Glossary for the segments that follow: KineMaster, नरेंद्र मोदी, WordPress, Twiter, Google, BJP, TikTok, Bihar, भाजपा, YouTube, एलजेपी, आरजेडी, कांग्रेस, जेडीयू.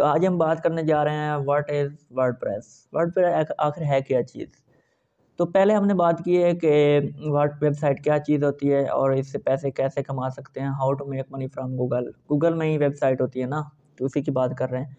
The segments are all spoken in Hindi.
तो आज हम बात करने जा रहे हैं व्हाट इज़ वर्डप्रेस। वर्डप्रेस आखिर है क्या चीज़। तो पहले हमने बात की है कि वेबसाइट क्या चीज़ होती है और इससे पैसे कैसे कमा सकते हैं। How to make money from Google, Google में ही वेबसाइट होती है ना, तो उसी की बात कर रहे हैं।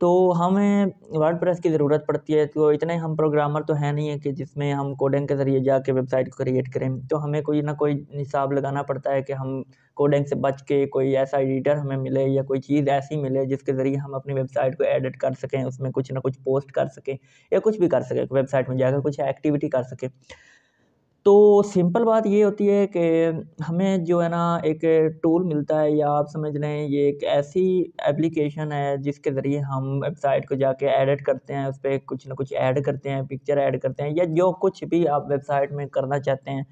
तो हमें वर्डप्रेस की ज़रूरत पड़ती है। तो इतने हम प्रोग्रामर तो है नहीं है कि जिसमें हम कोडिंग के ज़रिए जाके वेबसाइट को क्रिएट करें, तो हमें कोई ना कोई हिसाब लगाना पड़ता है कि हम कोडिंग से बच के कोई ऐसा एडिटर हमें मिले या कोई चीज़ ऐसी मिले जिसके ज़रिए हम अपनी वेबसाइट को एडिट कर सकें, उसमें कुछ ना कुछ पोस्ट कर सकें या कुछ भी कर सकें, वेबसाइट में जाकर कुछ एक्टिविटी कर सकें। तो सिंपल बात ये होती है कि हमें जो है ना एक टूल मिलता है, या आप समझ लें ये एक ऐसी एप्लीकेशन है जिसके ज़रिए हम वेबसाइट को जाके एडिट करते हैं, उस पर कुछ ना कुछ ऐड करते हैं, पिक्चर ऐड करते हैं या जो कुछ भी आप वेबसाइट में करना चाहते हैं,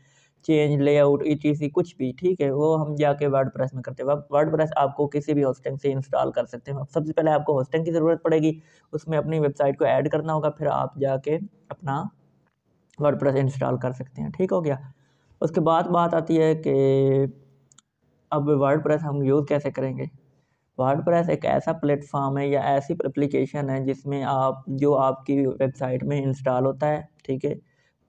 चेंज लेआउट etc कुछ भी, ठीक है, वो हम जाके वर्डप्रेस में करते हैं। वर्डप्रेस आपको किसी भी होस्टिंग से इंस्टॉल कर सकते हैं। सबसे पहले आपको होस्टिंग की ज़रूरत पड़ेगी, उसमें अपनी वेबसाइट को ऐड करना होगा, फिर आप जाके अपना वर्डप्रेस इंस्टॉल कर सकते हैं। ठीक हो गया। उसके बाद बात आती है कि अब वर्डप्रेस हम यूज़ कैसे करेंगे। वर्डप्रेस एक ऐसा प्लेटफॉर्म है या ऐसी एप्लीकेशन है जिसमें आप जो आपकी वेबसाइट में इंस्टॉल होता है, ठीक है,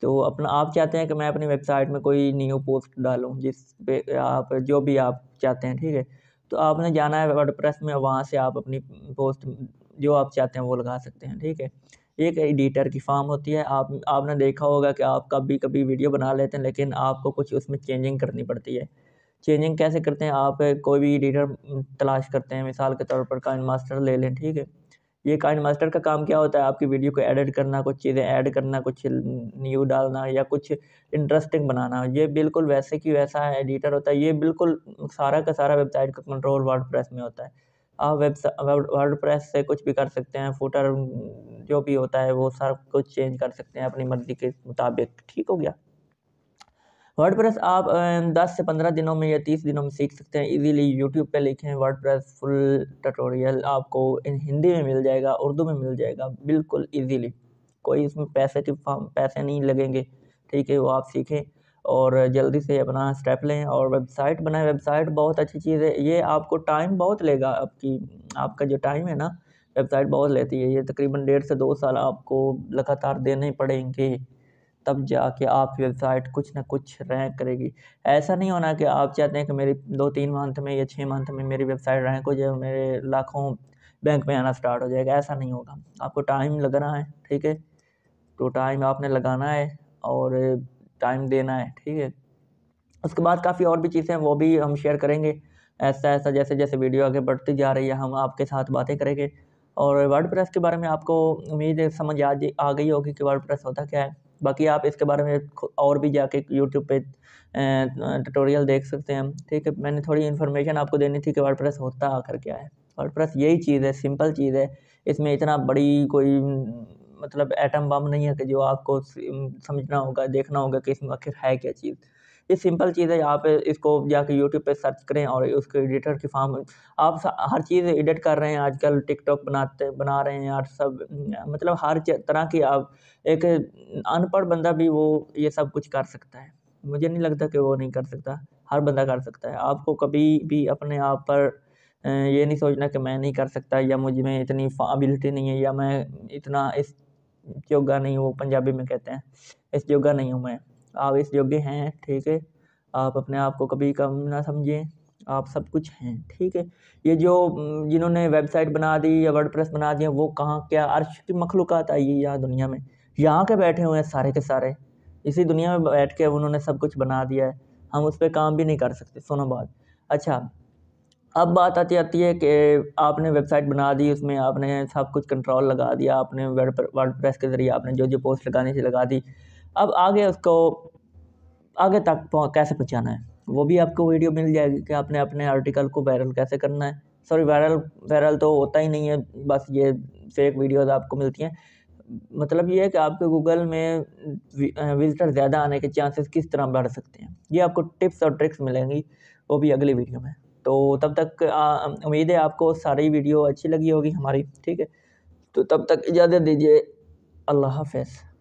तो अपना आप चाहते हैं कि मैं अपनी वेबसाइट में कोई न्यू पोस्ट डालूं जिस पे आप जो भी आप चाहते हैं, ठीक है, तो आपने जाना है वर्डप्रेस में, वहाँ से आप अपनी पोस्ट जो आप चाहते हैं वो लगा सकते हैं। ठीक है, एक एडिटर की फॉर्म होती है। आपने देखा होगा कि आप कभी कभी वीडियो बना लेते हैं लेकिन आपको कुछ उसमें चेंजिंग करनी पड़ती है। चेंजिंग कैसे करते हैं, आप कोई भी एडिटर तलाश करते हैं, मिसाल के तौर पर काइनमास्टर ले लें, ठीक है। ये काइनमास्टर का काम क्या होता है, आपकी वीडियो को एडिट करना, कुछ चीज़ें ऐड करना, कुछ न्यू डालना या कुछ इंटरेस्टिंग बनाना। ये बिल्कुल वैसे की वैसा एडिटर होता है। ये बिल्कुल सारा का सारा वेबसाइट का कंट्रोल वर्डप्रेस में होता है। आप वर्डप्रेस से कुछ भी कर सकते हैं, फुटर जो भी होता है वो सब कुछ चेंज कर सकते हैं अपनी मर्ज़ी के मुताबिक। ठीक हो गया। वर्डप्रेस आप 10 से 15 दिनों में या 30 दिनों में सीख सकते हैं इजीली। यूट्यूब पे लिखें वर्डप्रेस फुल ट्यूटोरियल, आपको हिंदी में मिल जाएगा, उर्दू में मिल जाएगा, बिल्कुल इजीली। कोई इसमें पैसे नहीं लगेंगे, ठीक है, वो आप सीखें और जल्दी से अपना स्टेप लें और वेबसाइट बनाएं। वेबसाइट बहुत अच्छी चीज़ है। ये आपको टाइम बहुत लेगा, आपका जो टाइम है ना वेबसाइट बहुत लेती है। ये तकरीबन 1.5 से 2 साल आपको लगातार देने पड़ेंगे, तब जाके आप वेबसाइट कुछ ना कुछ रैंक करेगी। ऐसा नहीं होना कि आप चाहते हैं कि मेरी 2-3 मंथ में या 6 मंथ में मेरी वेबसाइट रैंक हो जाए, मेरे लाखों बैंक में आना स्टार्ट हो जाएगा, ऐसा नहीं होगा। आपको टाइम लग रहा है, ठीक है, तो टाइम आपने लगाना है और टाइम देना है, ठीक है। उसके बाद काफ़ी और भी चीज़ें हैं, वो भी हम शेयर करेंगे। ऐसा ऐसा जैसे जैसे वीडियो आगे बढ़ती जा रही है हम आपके साथ बातें करेंगे। और वर्डप्रेस के बारे में आपको उम्मीद समझ आ गई होगी कि वर्डप्रेस होता क्या है। बाकी आप इसके बारे में और भी जाके यूट्यूब पे ट्यूटोरियल देख सकते हैं, ठीक है। मैंने थोड़ी इन्फॉर्मेशन आपको देनी थी कि वर्डप्रेस होता आखिर क्या है। वर्डप्रेस यही चीज़ है, सिंपल चीज़ है। इसमें इतना बड़ी कोई मतलब एटम बम नहीं है कि जो आपको समझना होगा, देखना होगा कि इसमें आखिर है क्या चीज़। ये सिंपल चीज़ है। आप इसको जाके YouTube पे सर्च करें और उसके एडिटर की फॉर्म, आप हर चीज़ एडिट कर रहे हैं आजकल, TikTok बना रहे हैं और सब, मतलब हर तरह की, आप एक अनपढ़ बंदा भी वो ये सब कुछ कर सकता है। मुझे नहीं लगता कि वो नहीं कर सकता, हर बंदा कर सकता है। आपको कभी भी अपने आप पर ये नहीं सोचना कि मैं नहीं कर सकता या मुझ में इतनी एबिलिटी नहीं है या मैं इतना इस योग्य नहीं हूँ, पंजाबी में कहते हैं इस योग्य नहीं हूँ मैं। आप इस योग्य हैं, ठीक है। आप अपने आप को कभी कम ना समझें, आप सब कुछ हैं, ठीक है। ये जो जिन्होंने वेबसाइट बना दी या वर्डप्रेस बना दिया वो कहाँ, क्या अर्श की मखलूक़ात आई है यहाँ दुनिया में, यहाँ के बैठे हुए हैं सारे के सारे, इसी दुनिया में बैठ के उन्होंने सब कुछ बना दिया है। हम उस पर काम भी नहीं कर सकते, सुनो बात। अच्छा, अब बात आती है कि आपने वेबसाइट बना दी, उसमें आपने सब कुछ कंट्रोल लगा दिया, आपने वर्डप्रेस के ज़रिए आपने जो जो पोस्ट लगानी थी लगा दी। अब आगे उसको आगे तक कैसे पहुंचाना है वो भी आपको वीडियो मिल जाएगी कि आपने अपने आर्टिकल को वायरल कैसे करना है। सॉरी, वायरल तो होता ही नहीं है, बस ये फेक वीडियोस आपको मिलती हैं। मतलब ये है कि आपके गूगल में विजिटर ज़्यादा आने के चांसेस किस तरह बढ़ सकते हैं, ये आपको टिप्स और ट्रिक्स मिलेंगी, वो भी अगली वीडियो में। तो तब तक उम्मीद है आपको सारी वीडियो अच्छी लगी होगी हमारी, ठीक है। तो तब तक इजाज़त दीजिए, अल्लाह हाफ़िज़।